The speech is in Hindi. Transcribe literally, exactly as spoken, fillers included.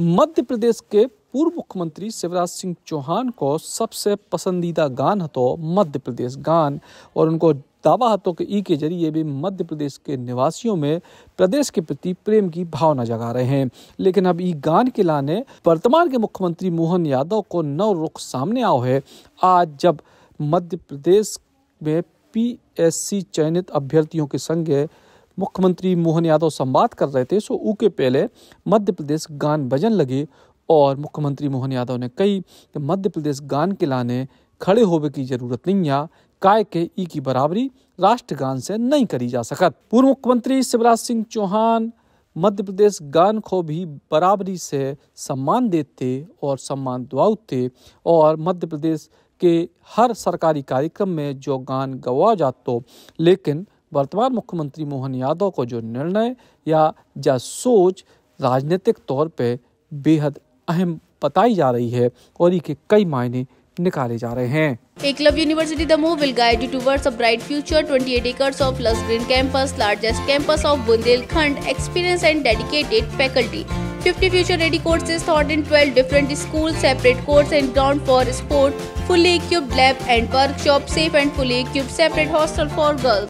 मध्य प्रदेश के पूर्व मुख्यमंत्री शिवराज सिंह चौहान को सबसे पसंदीदा गान हतो मध्य प्रदेश गान, और उनको दावा हतो कि ई के जरिए भी मध्य प्रदेश के निवासियों में प्रदेश के प्रति प्रेम की भावना जगा रहे हैं। लेकिन अब ई गान के लाने वर्तमान के मुख्यमंत्री मोहन यादव को नव रुख सामने आओ है। आज जब मध्य प्रदेश में पी एस सी चयनित अभ्यर्थियों के संगे मुख्यमंत्री मोहन यादव संवाद कर रहे थे, सो उके पहले मध्य प्रदेश गान बजन लगे और मुख्यमंत्री मोहन यादव ने कही कि मध्य प्रदेश गान के लाने खड़े होवे की जरूरत नहीं है, काय के ई की बराबरी राष्ट्रगान से नहीं करी जा सकत। पूर्व मुख्यमंत्री शिवराज सिंह चौहान मध्य प्रदेश गान को भी बराबरी से सम्मान देते और सम्मान दुआते, और मध्य प्रदेश के हर सरकारी कार्यक्रम में जो गान गवा जातो। लेकिन वर्तमान मुख्यमंत्री मोहन यादव को जो निर्णय या जा सोच राजनीतिक तौर पे बेहद अहम बताई जा रही है और इसके कई मायने निकाले जा रहे हैं। Eklavya university Damoh will guide you towards a bright future. twenty-eight acres of lush green campus, largest campus of Bundelkhand, experienced and dedicated faculty. fifty future-ready courses taught in twelve different schools, separate courts and ground for sport, fully equipped lab and workshop, safe and fully equipped separate hostel for girls.